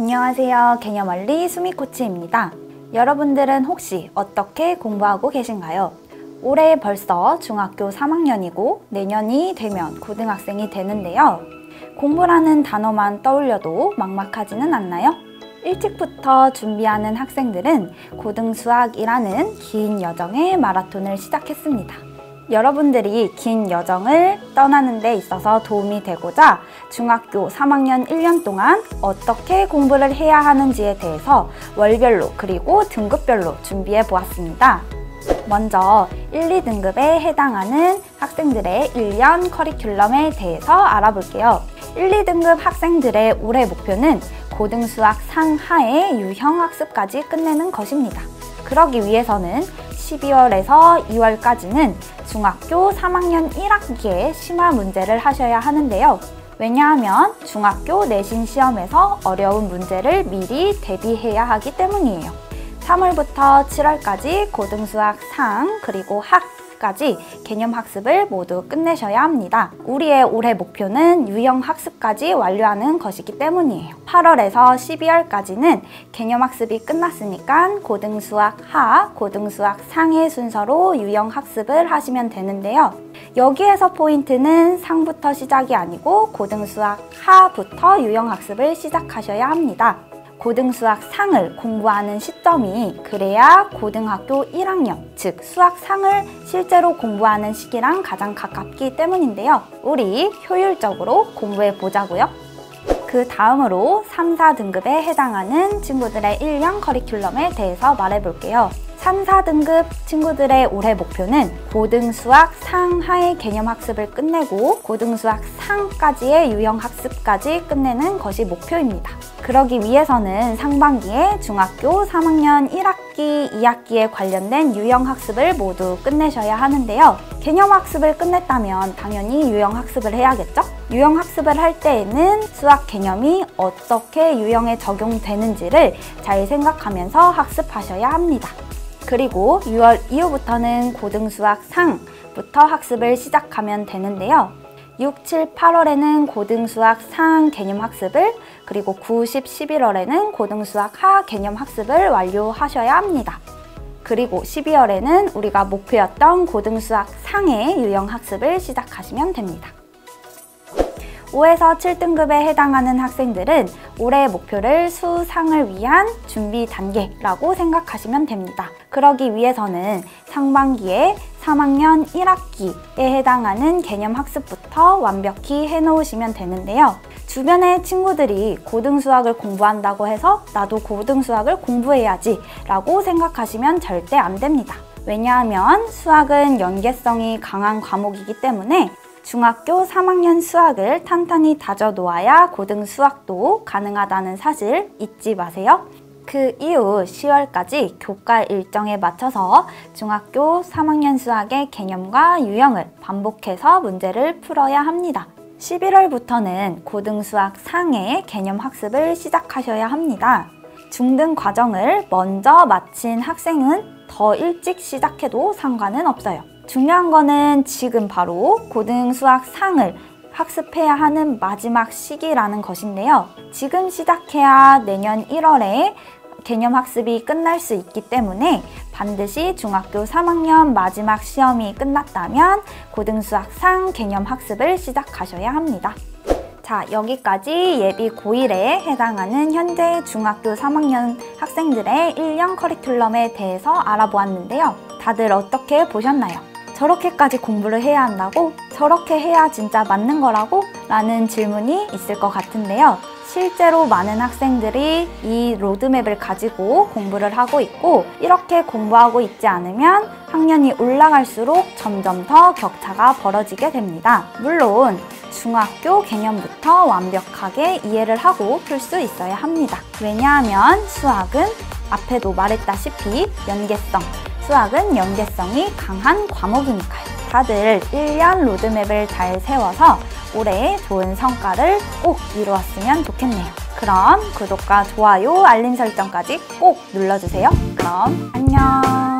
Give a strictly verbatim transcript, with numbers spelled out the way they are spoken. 안녕하세요. 개념원리 수미코치입니다. 여러분들은 혹시 어떻게 공부하고 계신가요? 올해 벌써 중학교 삼 학년이고 내년이 되면 고등학생이 되는데요. 공부라는 단어만 떠올려도 막막하지는 않나요? 일찍부터 준비하는 학생들은 고등수학이라는 긴 여정의 마라톤을 시작했습니다. 여러분들이 긴 여정을 떠나는 데 있어서 도움이 되고자 중학교 삼 학년 일 년 동안 어떻게 공부를 해야 하는지에 대해서 월별로 그리고 등급별로 준비해 보았습니다. 먼저 일, 이 등급에 해당하는 학생들의 일 년 커리큘럼에 대해서 알아볼게요. 일, 이 등급 학생들의 올해 목표는 고등수학 상하의 유형학습까지 끝내는 것입니다. 그러기 위해서는 십이월에서 이월까지는 중학교 삼 학년 일 학기에 심화 문제를 하셔야 하는데요. 왜냐하면 중학교 내신 시험에서 어려운 문제를 미리 대비해야 하기 때문이에요. 삼월부터 칠월까지 고등수학 상 그리고 학까지 개념학습을 모두 끝내셔야 합니다. 우리의 올해 목표는 유형학습까지 완료하는 것이기 때문이에요. 팔월에서 십이월까지는 개념학습이 끝났으니까 고등수학 하, 고등수학 상의 순서로 유형학습을 하시면 되는데요. 여기에서 포인트는 상부터 시작이 아니고 고등수학 하부터 유형학습을 시작하셔야 합니다. 고등수학 상을 공부하는 시점이 그래야 고등학교 일 학년, 즉 수학 상을 실제로 공부하는 시기랑 가장 가깝기 때문인데요. 우리 효율적으로 공부해 보자고요. 그 다음으로 삼, 사 등급에 해당하는 친구들의 일 년 커리큘럼에 대해서 말해볼게요. 삼, 사 등급 친구들의 올해 목표는 고등수학 상하의 개념학습을 끝내고 고등수학 상까지의 유형학습까지 끝내는 것이 목표입니다. 그러기 위해서는 상반기에 중학교 삼 학년 일 학기, 이 학기에 관련된 유형학습을 모두 끝내셔야 하는데요. 개념학습을 끝냈다면 당연히 유형학습을 해야겠죠? 유형학습을 할 때에는 수학 개념이 어떻게 유형에 적용되는지를 잘 생각하면서 학습하셔야 합니다. 그리고 유월 이후부터는 고등수학 상부터 학습을 시작하면 되는데요. 육, 칠, 팔월에는 고등수학 상 개념학습을, 그리고 구, 십, 십일월에는 고등수학 하 개념학습을 완료하셔야 합니다. 그리고 십이월에는 우리가 목표였던 고등수학 상의 유형학습을 시작하시면 됩니다. 오에서 칠 등급에 해당하는 학생들은 올해의 목표를 수상을 위한 준비 단계라고 생각하시면 됩니다. 그러기 위해서는 상반기에 삼 학년 일 학기에 해당하는 개념학습부터 완벽히 해놓으시면 되는데요. 주변의 친구들이 고등수학을 공부한다고 해서 나도 고등수학을 공부해야지 라고 생각하시면 절대 안 됩니다. 왜냐하면 수학은 연계성이 강한 과목이기 때문에 중학교 삼 학년 수학을 탄탄히 다져놓아야 고등수학도 가능하다는 사실 잊지 마세요. 그 이후 시월까지 교과 일정에 맞춰서 중학교 삼 학년 수학의 개념과 유형을 반복해서 문제를 풀어야 합니다. 십일월부터는 고등수학 상의 개념학습을 시작하셔야 합니다. 중등 과정을 먼저 마친 학생은 더 일찍 시작해도 상관은 없어요. 중요한 거는 지금 바로 고등수학 상을 학습해야 하는 마지막 시기라는 것인데요. 지금 시작해야 내년 일월에 개념학습이 끝날 수 있기 때문에 반드시 중학교 삼 학년 마지막 시험이 끝났다면 고등수학 상 개념학습을 시작하셔야 합니다. 자, 여기까지 예비 고일에 해당하는 현재 중학교 삼 학년 학생들의 일 년 커리큘럼에 대해서 알아보았는데요. 다들 어떻게 보셨나요? 저렇게까지 공부를 해야 한다고? 저렇게 해야 진짜 맞는 거라고? 라는 질문이 있을 것 같은데요. 실제로 많은 학생들이 이 로드맵을 가지고 공부를 하고 있고, 이렇게 공부하고 있지 않으면 학년이 올라갈수록 점점 더 격차가 벌어지게 됩니다. 물론 중학교 개념부터 완벽하게 이해를 하고 풀 수 있어야 합니다. 왜냐하면 수학은 앞에도 말했다시피 연계성, 수학은 연계성이 강한 과목이니까요. 다들 일 년 로드맵을 잘 세워서 올해 좋은 성과를 꼭 이루었으면 좋겠네요. 그럼 구독과 좋아요, 알림 설정까지 꼭 눌러주세요. 그럼 안녕!